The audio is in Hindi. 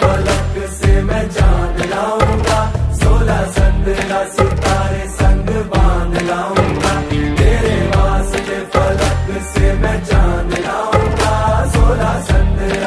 फलक से मैं जान लाऊंगा 16 संदेशों